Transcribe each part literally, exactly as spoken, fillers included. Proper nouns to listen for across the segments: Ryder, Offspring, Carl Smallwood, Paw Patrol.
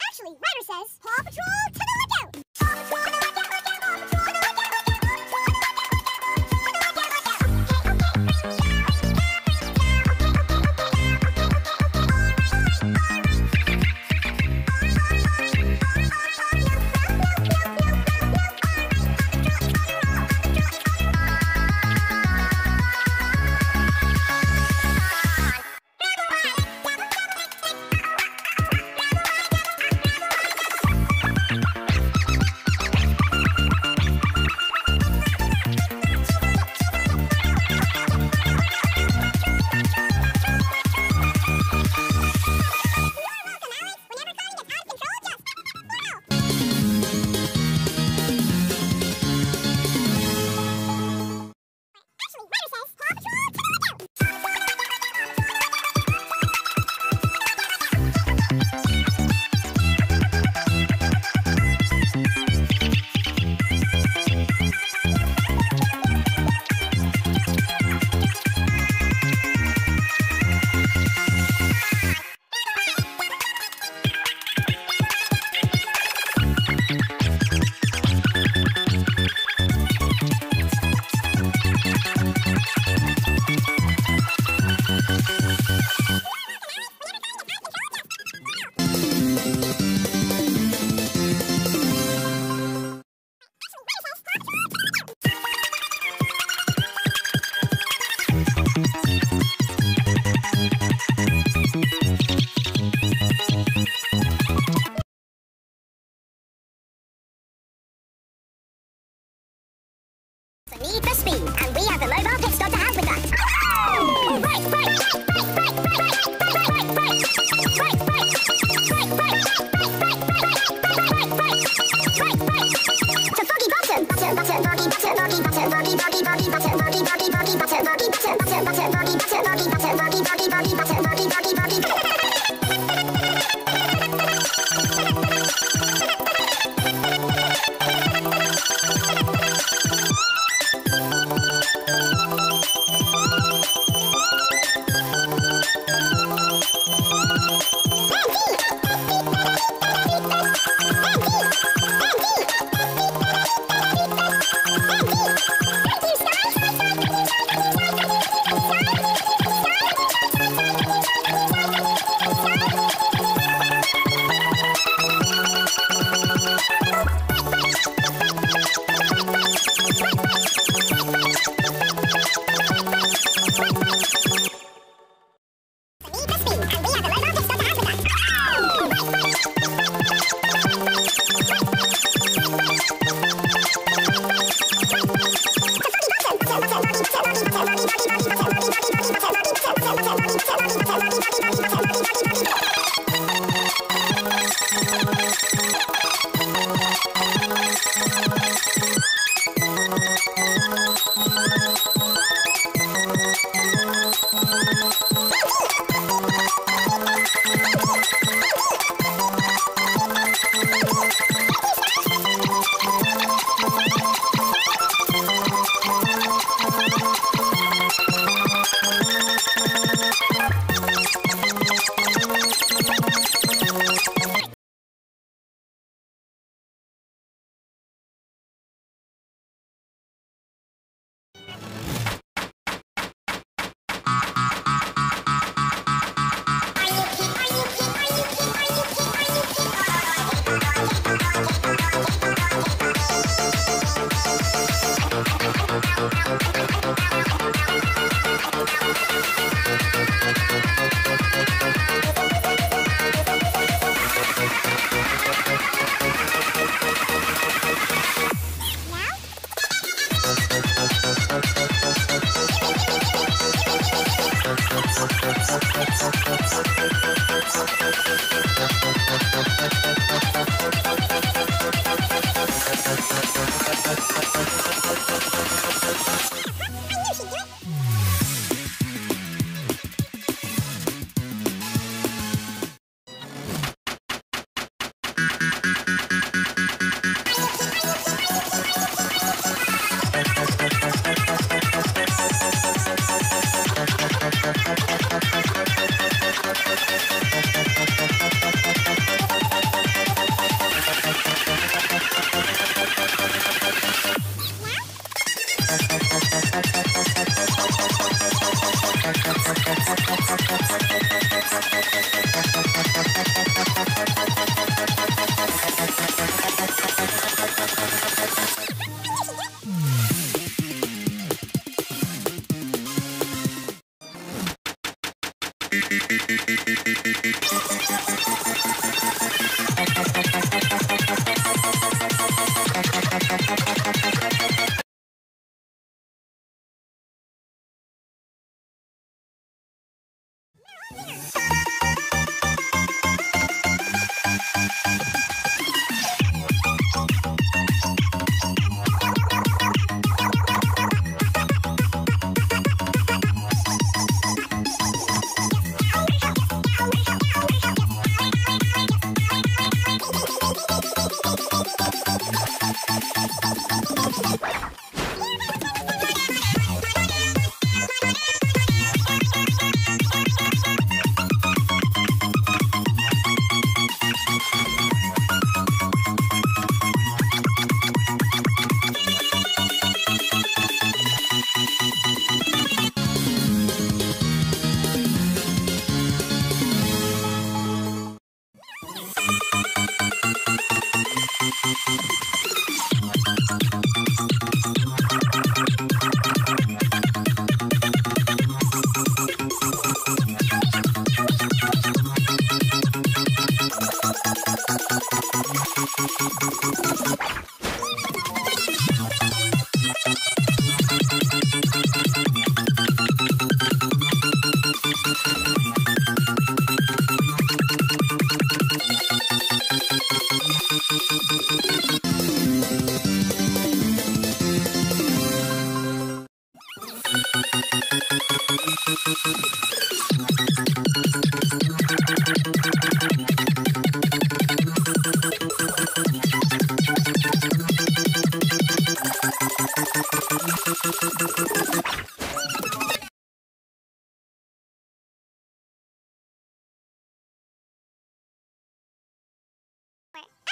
Actually, Ryder says, Paw Patrol to the lookout! Paw Patrol to the lookout! Bye.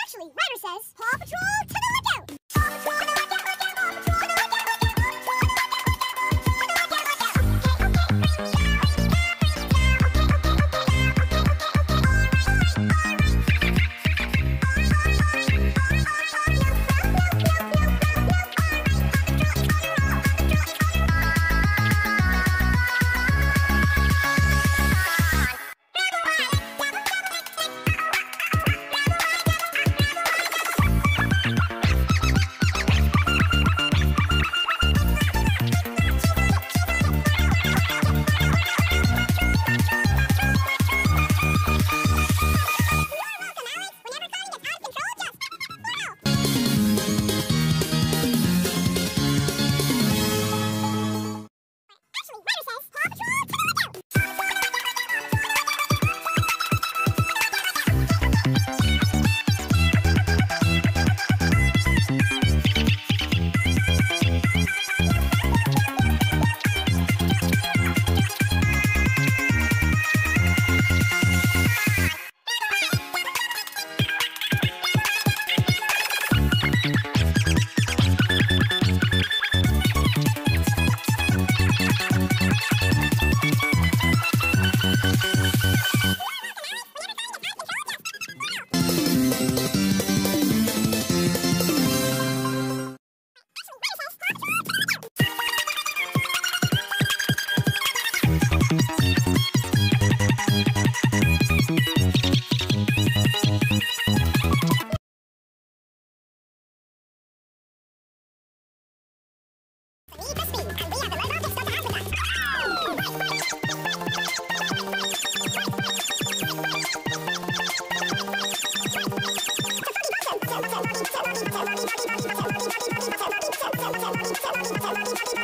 Actually, Ryder says, Paw Patrol to the lookout! Paw Patrol to the lookout! Thank you.